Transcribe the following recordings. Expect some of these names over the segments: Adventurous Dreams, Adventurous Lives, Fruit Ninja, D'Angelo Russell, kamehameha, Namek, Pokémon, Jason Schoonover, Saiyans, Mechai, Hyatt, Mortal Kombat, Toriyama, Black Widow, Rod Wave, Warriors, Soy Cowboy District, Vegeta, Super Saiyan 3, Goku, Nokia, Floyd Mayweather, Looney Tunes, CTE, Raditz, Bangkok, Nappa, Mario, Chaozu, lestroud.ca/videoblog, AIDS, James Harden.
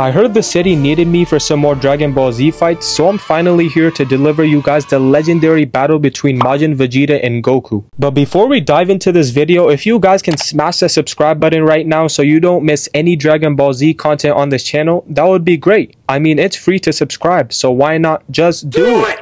I heard the city needed me for some more Dragon Ball Z fights, so I'm finally here to deliver you guys the legendary battle between Majin Vegeta and Goku. But before we dive into this video, if you guys can smash the subscribe button right now so you don't miss any Dragon Ball Z content on this channel, that would be great. I mean, it's free to subscribe, so why not just do it?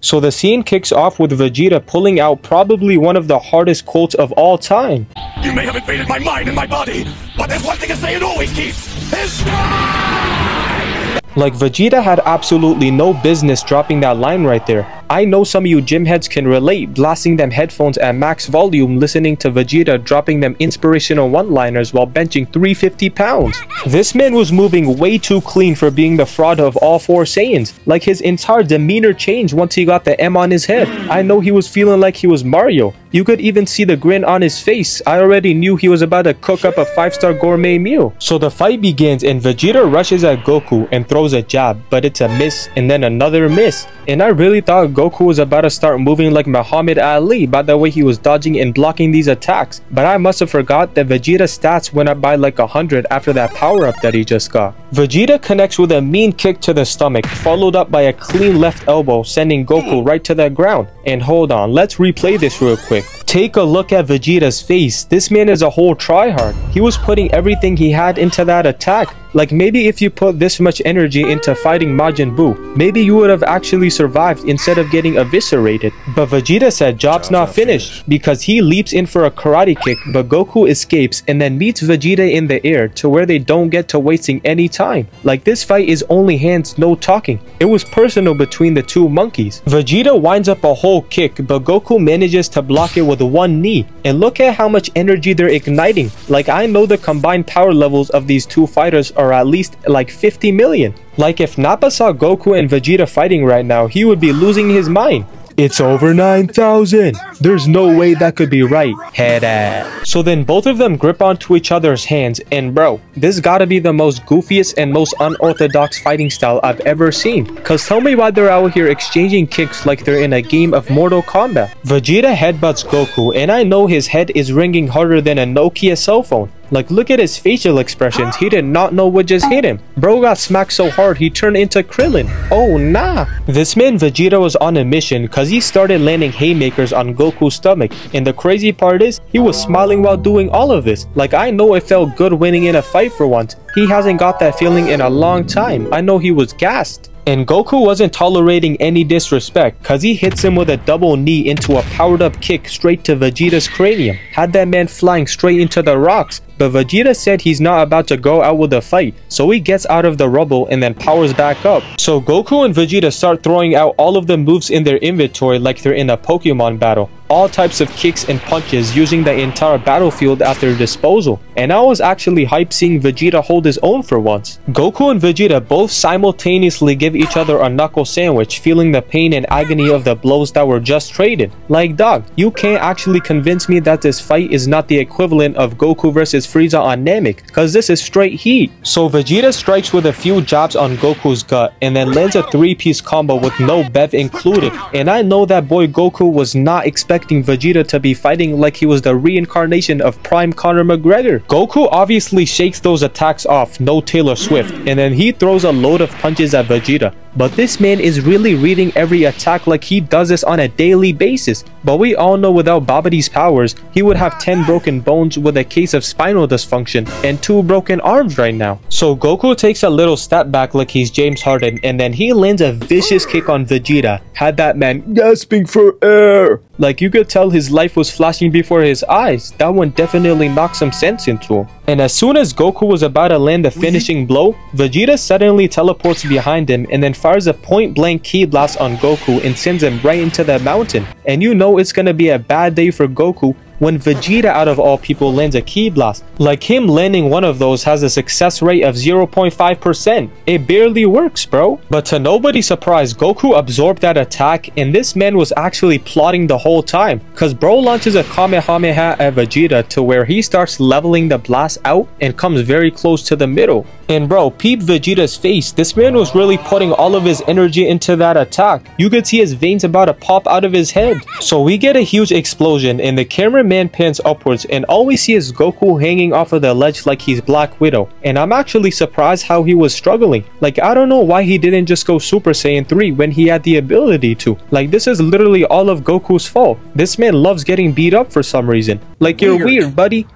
So the scene kicks off with Vegeta pulling out probably one of the hardest quotes of all time. You may have invaded my mind and my body, but there's one thing a Saiyan always keeps, his pride! Like, Vegeta had absolutely no business dropping that line right there. I know some of you gym heads can relate, blasting them headphones at max volume, listening to Vegeta dropping them inspirational one-liners while benching 350 pounds. This man was moving way too clean for being the fraud of all four Saiyans. Like, his entire demeanor changed once he got the M on his head. I know he was feeling like he was Mario. You could even see the grin on his face. I already knew he was about to cook up a 5-star gourmet meal. So the fight begins and Vegeta rushes at Goku and throws a jab, but it's a miss and then another miss. And I really thought Goku was about to start moving like Muhammad Ali by the way he was dodging and blocking these attacks, but I must have forgot that Vegeta's stats went up by like 100 after that power up that he just got. Vegeta connects with a mean kick to the stomach, followed up by a clean left elbow, sending Goku right to the ground. And hold on, let's replay this real quick. Take a look at Vegeta's face. This man is a whole tryhard. He was putting everything he had into that attack. Like, maybe if you put this much energy into fighting Majin Buu, maybe you would have actually survived instead of getting eviscerated. But Vegeta said job's not finished, because he leaps in for a karate kick, but Goku escapes and then meets Vegeta in the air to where they don't get to wasting any time. Like, this fight is only hands, no talking. It was personal between the two monkeys. Vegeta winds up a whole kick, but Goku manages to block it with one knee. And look at how much energy they're igniting. Like, I know the combined power levels of these two fighters are at least like 50 million. Like, if Nappa saw Goku and Vegeta fighting right now, he would be losing his mind. It's over 9,000. There's no way that could be right. Head ass. So then both of them grip onto each other's hands, and bro, this gotta be the most goofiest and most unorthodox fighting style I've ever seen. Cause tell me why they're out here exchanging kicks like they're in a game of Mortal Kombat. Vegeta headbutts Goku, and I know his head is ringing harder than a Nokia cell phone. Like, look at his facial expressions. He did not know what just hit him. Bro got smacked so hard he turned into Krillin. Oh nah. This man Vegeta was on a mission, cause he started landing haymakers on Goku's stomach. And the crazy part is, he was smiling while doing all of this. Like, I know it felt good winning in a fight for once. He hasn't got that feeling in a long time. I know he was gassed. And Goku wasn't tolerating any disrespect, cause he hits him with a double knee into a powered up kick straight to Vegeta's cranium. Had that man flying straight into the rocks. But Vegeta said he's not about to go out with a fight, so he gets out of the rubble and then powers back up. So Goku and Vegeta start throwing out all of the moves in their inventory like they're in a Pokémon battle. All types of kicks and punches, using the entire battlefield at their disposal. And I was actually hyped seeing Vegeta hold his own for once. Goku and Vegeta both simultaneously give each other a knuckle sandwich, feeling the pain and agony of the blows that were just traded. Like, dog, you can't actually convince me that this fight is not the equivalent of Goku versus Frieza on Namek, cause this is straight heat. So Vegeta strikes with a few jabs on Goku's gut and then lands a three-piece combo with no bev included. And I know that boy Goku was not expecting Vegeta to be fighting like he was the reincarnation of prime Connor McGregor. Goku obviously shakes those attacks off, no Taylor Swift, and then he throws a load of punches at Vegeta. But this man is really reading every attack like he does this on a daily basis. But we all know without Babidi's powers, he would have 10 broken bones with a case of spinal dysfunction and 2 broken arms right now. So Goku takes a little step back like he's James Harden, and then he lands a vicious kick on Vegeta. Had that man gasping for air. Like, you could tell his life was flashing before his eyes. That one definitely knocked some sense into him. And as soon as Goku was about to land the finishing blow, Vegeta suddenly teleports behind him and then fires a point-blank ki blast on Goku and sends him right into the mountain. And you know it's gonna be a bad day for Goku when Vegeta out of all people lands a ki blast. Like, him landing one of those has a success rate of 0.5%. It barely works, bro. But to nobody's surprise, Goku absorbed that attack, and this man was actually plotting the whole time, cause bro launches a kamehameha at Vegeta to where he starts leveling the blast out and comes very close to the middle. And bro, peep Vegeta's face. This man was really putting all of his energy into that attack. You could see his veins about to pop out of his head. So we get a huge explosion and the camera man pans upwards and all we see is Goku hanging off of the ledge like he's Black Widow. And I'm actually surprised how he was struggling. Like, I don't know why he didn't just go Super Saiyan 3 when he had the ability to. Like, this is literally all of Goku's fault. This man loves getting beat up for some reason. Like, you're weird, buddy.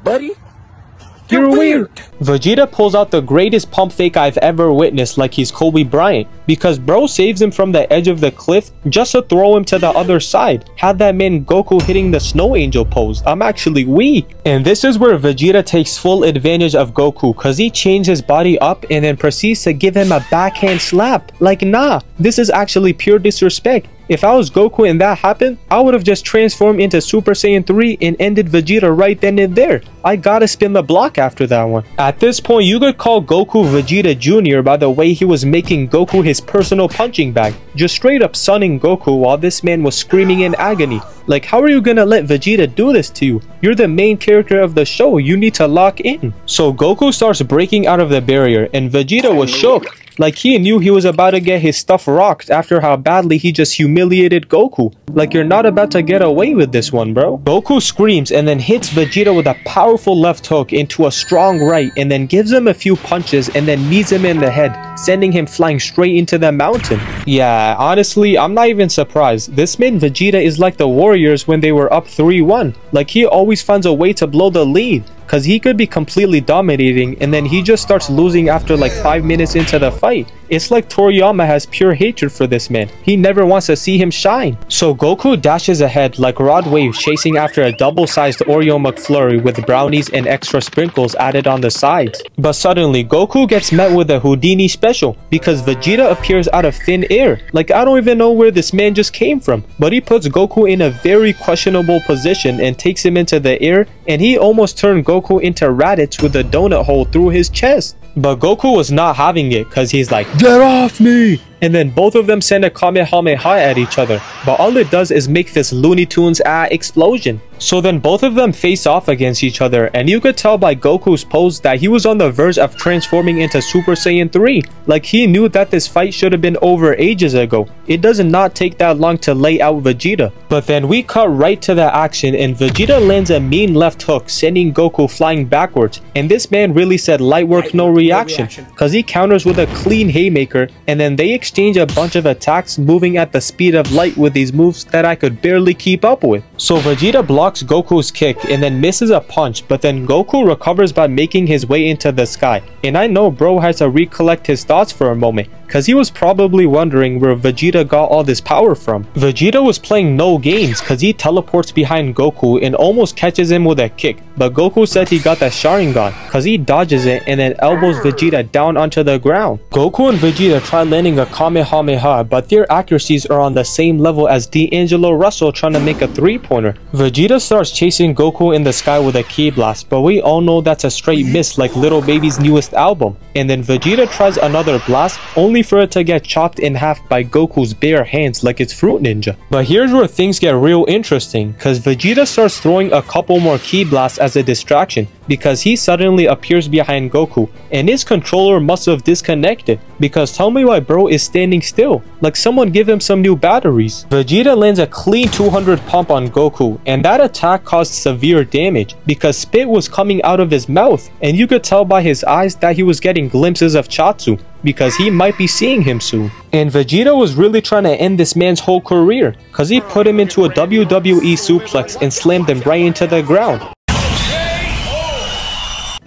You're weird. Vegeta pulls out the greatest pump fake I've ever witnessed like he's Kobe Bryant, because bro saves him from the edge of the cliff just to throw him to the other side. Had that man Goku hitting the snow angel pose. I'm actually weak. And this is where Vegeta takes full advantage of Goku, cause he chains his body up and then proceeds to give him a backhand slap. Like, nah, this is actually pure disrespect. If I was Goku and that happened, I would have just transformed into Super Saiyan 3 and ended Vegeta right then and there. I gotta spin the block after that one. At this point, you could call Goku Vegeta Jr. by the way he was making Goku his personal punching bag. Just straight up sunning Goku while this man was screaming in agony. Like, how are you gonna let Vegeta do this to you? You're the main character of the show. You need to lock in. So Goku starts breaking out of the barrier and Vegeta was shook. Like, he knew he was about to get his stuff rocked after how badly he just humiliated Goku. Like, you're not about to get away with this one, bro. Goku screams and then hits Vegeta with a powerful left hook into a strong right and then gives him a few punches and then knees him in the head, sending him flying straight into the mountain. Yeah, honestly, I'm not even surprised. This man Vegeta is like the Warriors when they were up 3-1. Like, he always finds a way to blow the lead. Cause he could be completely dominating and then he just starts losing after like 5 minutes into the fight. It's like Toriyama has pure hatred for this man. He never wants to see him shine. So Goku dashes ahead like Rod Wave, chasing after a double-sized Oreo McFlurry with brownies and extra sprinkles added on the sides. But suddenly Goku gets met with a Houdini special because Vegeta appears out of thin air. Like, I don't even know where this man just came from, but he puts Goku in a very questionable position and takes him into the air, and he almost turned Goku into Raditz with a donut hole through his chest. But Goku was not having it, cause he's like, "Get off me!" And then both of them send a kamehameha at each other, but all it does is make this Looney Tunes explosion. So then both of them face off against each other, and you could tell by Goku's pose that he was on the verge of transforming into Super Saiyan 3. Like, he knew that this fight should have been over ages ago. It does not take that long to lay out Vegeta. But then we cut right to the action and Vegeta lands a mean left hook, sending Goku flying backwards. And this man really said light work, no reaction, cause he counters with a clean haymaker, and then they exchange a bunch of attacks, moving at the speed of light with these moves that I could barely keep up with. So Vegeta blocks Goku's kick and then misses a punch, but then Goku recovers by making his way into the sky. And I know bro has to recollect his thoughts for a moment, cause he was probably wondering where Vegeta got all this power from. Vegeta was playing no games, cause he teleports behind Goku and almost catches him with a kick, but Goku said he got the sharingan, cause he dodges it and then elbows Vegeta down onto the ground. Goku and Vegeta try landing a kamehameha, but their accuracies are on the same level as D'Angelo Russell trying to make a 3-pointer. Vegeta starts chasing Goku in the sky with a ki blast, but we all know that's a straight miss like Little Baby's newest album. And then Vegeta tries another blast, only for it to get chopped in half by Goku's bare hands like it's Fruit Ninja. But here's where things get real interesting, cause Vegeta starts throwing a couple more ki blasts as a distraction, because he suddenly appears behind Goku, and his controller must have disconnected, because tell me why bro is standing still. Like, someone give him some new batteries. Vegeta lands a clean 200 pump on Goku, and that attack caused severe damage because spit was coming out of his mouth, and you could tell by his eyes that he was getting glimpses of Chaozu, because he might be seeing him soon. And Vegeta was really trying to end this man's whole career, cause he put him into a WWE suplex and slammed him right into the ground.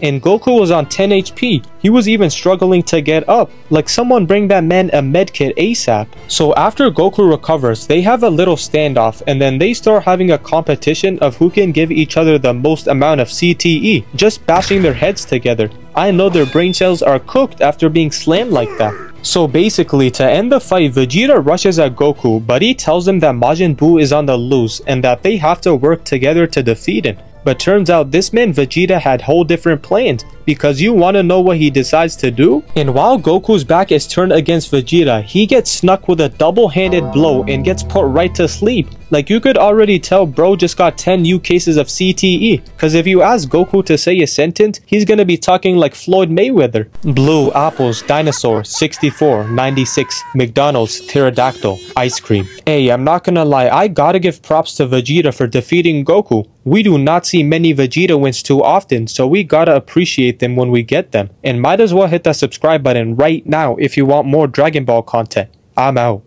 And Goku was on 10 HP. He was even struggling to get up. Like, someone bring that man a medkit ASAP. So after Goku recovers, they have a little standoff and then they start having a competition of who can give each other the most amount of CTE, just bashing their heads together. I know their brain cells are cooked after being slammed like that. So basically, to end the fight, Vegeta rushes at Goku, but he tells him that Majin Buu is on the loose and that they have to work together to defeat him. But turns out this man Vegeta had whole different plans, because you want to know what he decides to do? And while Goku's back is turned against Vegeta, he gets snuck with a double-handed blow and gets put right to sleep. Like, you could already tell bro just got 10 new cases of CTE, cause if you ask Goku to say a sentence, he's gonna be talking like Floyd Mayweather. Blue, apples, dinosaur, 64, 96, McDonald's, pterodactyl, ice cream. Hey, I'm not gonna lie, I gotta give props to Vegeta for defeating Goku. We do not see many Vegeta wins too often, so we gotta appreciate them when we get them. And might as well hit that subscribe button right now if you want more Dragon Ball content. I'm out.